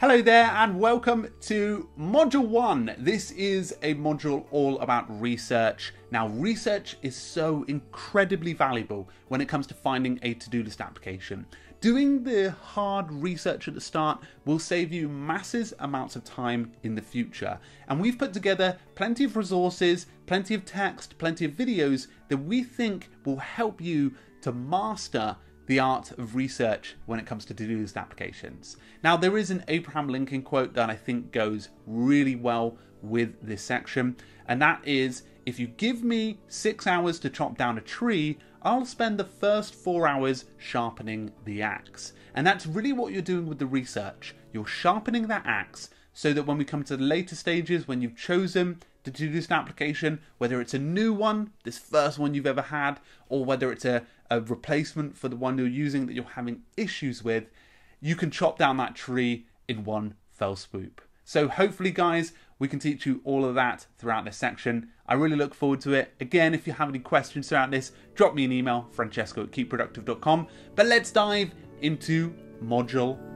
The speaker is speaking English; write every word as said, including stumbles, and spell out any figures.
Hello there and welcome to module one. This is a module all about research. Now, research is so incredibly valuable when it comes to finding a to-do list application. Doing the hard research at the start will save you massive amounts of time in the future. And we've put together plenty of resources, plenty of text, plenty of videos that we think will help you to master the art of research when it comes to to-do list applications. Now, there is an Abraham Lincoln quote that I think goes really well with this section, and that is, if you give me six hours to chop down a tree, I'll spend the first four hours sharpening the axe. And that's really what you're doing with the research. You're sharpening that axe so that when we come to the later stages, when you've chosen the to-do list application, whether it's a new one, this first one you've ever had, or whether it's a, a replacement for the one you're using that you're having issues with, you can chop down that tree in one fell swoop. So hopefully, guys, we can teach you all of that throughout this section. I really look forward to it. Again, if you have any questions throughout this, drop me an email, Francesco at keep productive dot com. But let's dive into module